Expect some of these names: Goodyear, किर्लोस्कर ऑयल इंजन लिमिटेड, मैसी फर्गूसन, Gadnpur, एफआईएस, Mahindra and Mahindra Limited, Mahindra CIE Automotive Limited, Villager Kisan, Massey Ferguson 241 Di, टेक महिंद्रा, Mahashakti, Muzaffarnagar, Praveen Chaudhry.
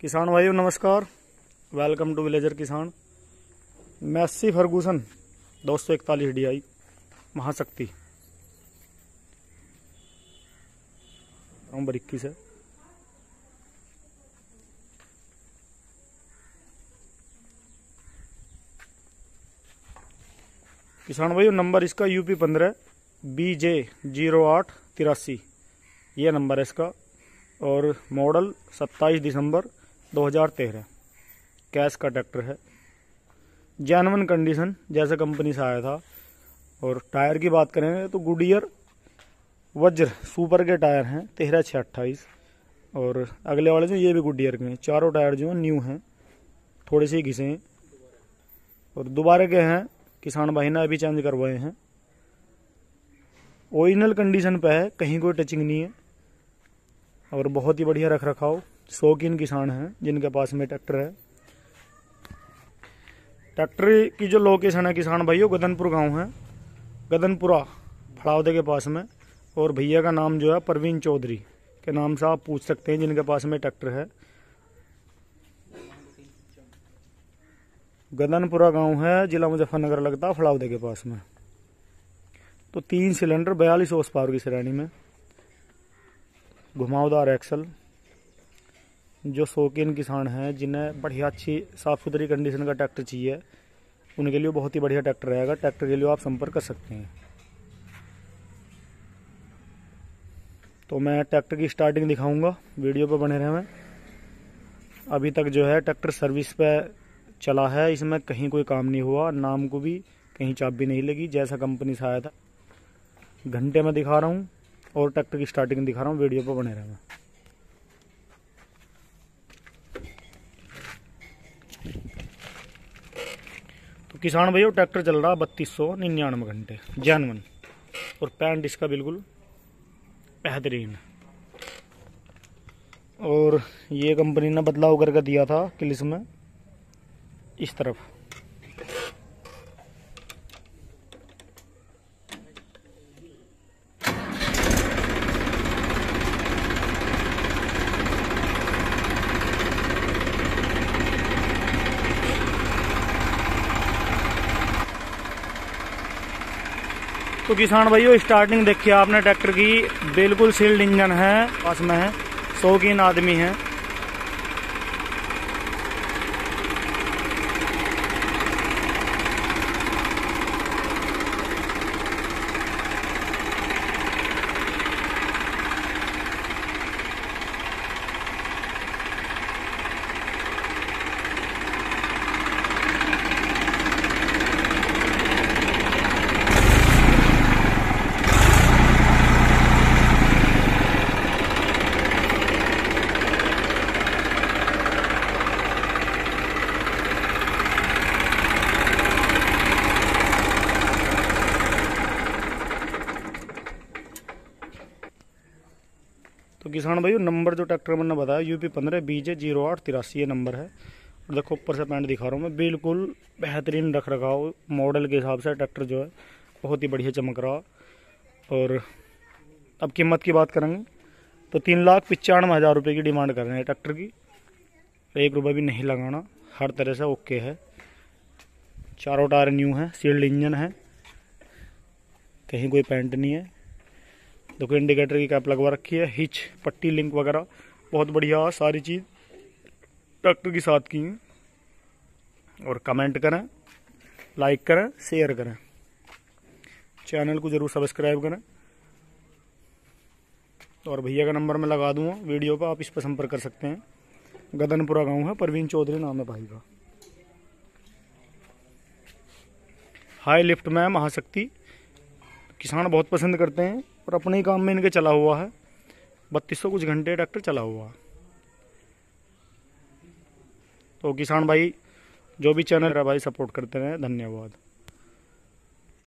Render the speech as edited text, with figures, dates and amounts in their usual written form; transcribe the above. किसान भाइयों नमस्कार, welcome to villager Kisan. मैसी फर्गूसन 241 DI Mahashakti number 21 है। किसान भाइयों नंबर इसका UP 15 BJ0883 ये नंबर है इसका, और मॉडल 27 दिसंबर 2013। कैश का ट्रैक्टर है, जैनवन कंडीशन जैसे कंपनी से आया था। और टायर की बात करेंगे तो गुडियर वज्र सुपर के टायर हैं 13/6/28, और अगले वाले जो ये भी गुडियर के हैं। चारों टायर जो हैं न्यू हैं, थोड़े से ही घिसे हैं और दोबारा के हैं, किसान भाई ने अभी चेंज करवाए हैं। ओरिजिनल कंडीशन पे है, कहीं कोई टचिंग नहीं है और बहुत ही बढ़िया रख रखाव। शौकीन किसान हैं जिनके पास में ट्रैक्टर है। ट्रैक्टर की जो लोकेशन है किसान भाइयों, गदनपुर गांव है, गदनपुरा फड़ावदे के पास में। और भैया का नाम जो है प्रवीण चौधरी के नाम से आप पूछ सकते हैं जिनके पास में ट्रैक्टर है। गदनपुरा गांव है, जिला मुजफ्फरनगर लगता है, फड़ावदे के पास में। तो 3 सिलेंडर 42 HP की श्रेणी में, घुमावदार एक्सल। जो शौकीन किसान हैं जिन्हें बढ़िया अच्छी साफ़ सुथरी कंडीशन का ट्रैक्टर चाहिए, उनके लिए बहुत ही बढ़िया ट्रैक्टर रहेगा। ट्रैक्टर के लिए आप संपर्क कर सकते हैं। तो मैं ट्रैक्टर की स्टार्टिंग दिखाऊंगा, वीडियो पर बने रहें। मैं अभी तक जो है ट्रैक्टर सर्विस पे चला है, इसमें कहीं कोई काम नहीं हुआ, नाम को भी कहीं चाप भी नहीं लगी, जैसा कंपनी से आया था। घंटे में दिखा रहा हूँ और ट्रैक्टर की स्टार्टिंग दिखा रहा हूँ, वीडियो पर बने रहें। तो किसान भैया ट्रैक्टर चल रहा 3299 घंटे जैनवन, और पैंट इसका बिल्कुल बेहतरीन। और ये कंपनी ने बदलाव करके दिया था क्लिच में इस तरफ। तो किसान भाइयों स्टार्टिंग देखिए आपने ट्रैक्टर की, बिल्कुल सील्ड इंजन है, पास में है, शौकीन आदमी है। किसान भाइयों नंबर जो ट्रैक्टर मैंने बताया UP 15 BJ0883 ये नंबर है। और देखो ऊपर से पैंट दिखा रहा हूँ मैं, बिल्कुल बेहतरीन रख रखा हो। मॉडल के हिसाब से ट्रैक्टर जो है बहुत ही बढ़िया चमक रहा। और अब कीमत की बात करेंगे तो 3,95,000 रुपये की डिमांड कर रहे हैं ट्रैक्टर की। 1 रुपये भी नहीं लगाना, हर तरह से ओके है। चारों टायर न्यू है, सील्ड इंजन है, कहीं कोई पैंट नहीं है। देखो इंडिकेटर की कैप लगवा रखी है, हिच पट्टी लिंक वगैरह बहुत बढ़िया सारी चीज़ ट्रैक्टर के साथ की हैं। और कमेंट करें, लाइक करें, शेयर करें, चैनल को ज़रूर सब्सक्राइब करें। और भैया का नंबर मैं लगा दूंगा वीडियो पर, आप इस पर संपर्क कर सकते हैं। गदनपुरा गांव है, प्रवीण चौधरी नाम है भाई का। हाई लिफ्ट में महाशक्ति किसान बहुत पसंद करते हैं, और अपने ही काम में इनके चला हुआ है। 3200 कुछ घंटे ट्रैक्टर चला हुआ। तो किसान भाई जो भी चैनल है भाई सपोर्ट करते रहे, धन्यवाद।